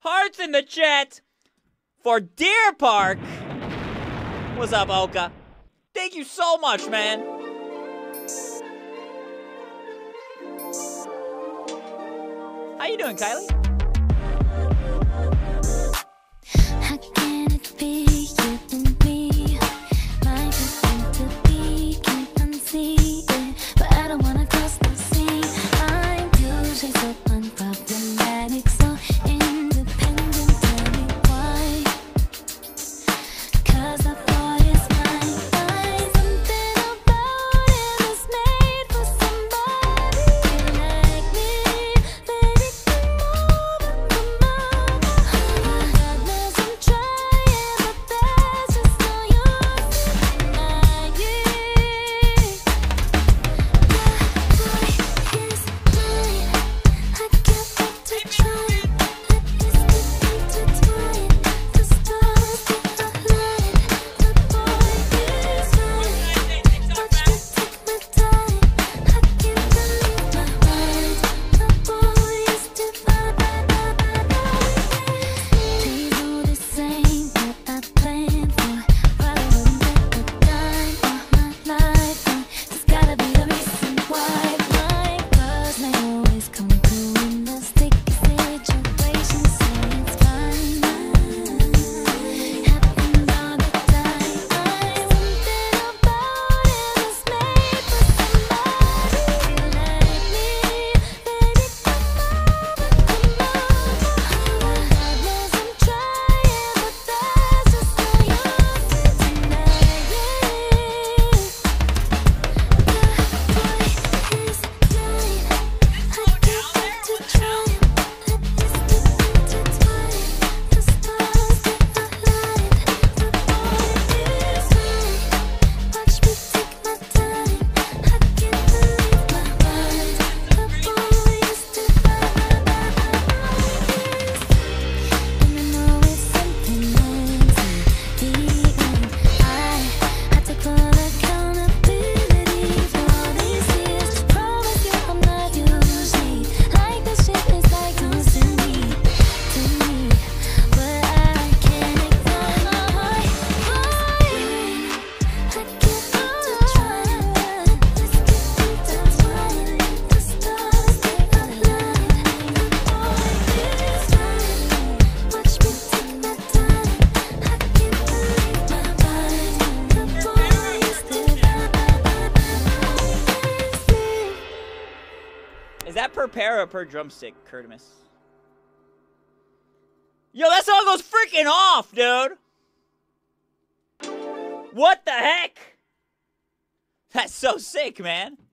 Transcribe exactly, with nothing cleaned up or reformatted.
Hearts in the chat for Deer Park. What's up, Oka? Thank you so much, man. How you doing, Kylie? How can it be you and me? My desire to be can't unsee it, but I don't wanna cross the sea. I'm usually so unproblematic, so independent. Tell me why? 'Cause I thought it's mine. Find something about it that's made for somebody like me. Baby, come over, come over. Oh, goodness, I'm trying, but that's just no use. Like you, that boy is mine. I can't wait to try it. Let this be intertwined. The stars that are aligned. That boy is mine. Watch me take my time. I can't believe my mind. That boy is divine. These are the same that I planned for. Probably never done all my life. There's gotta be a reason why. My words may always come through in the sticky situation. Say it's fine. Happens all the time. I'm something about it that's made for somebody like me. Baby, come over, come over. Oh, goodness, I'm trying, but that's just no use. Tonight, yeah. Is that per pair or per drumstick, Curtimus? Yo, that song goes freaking off, dude! What the heck? That's so sick, man.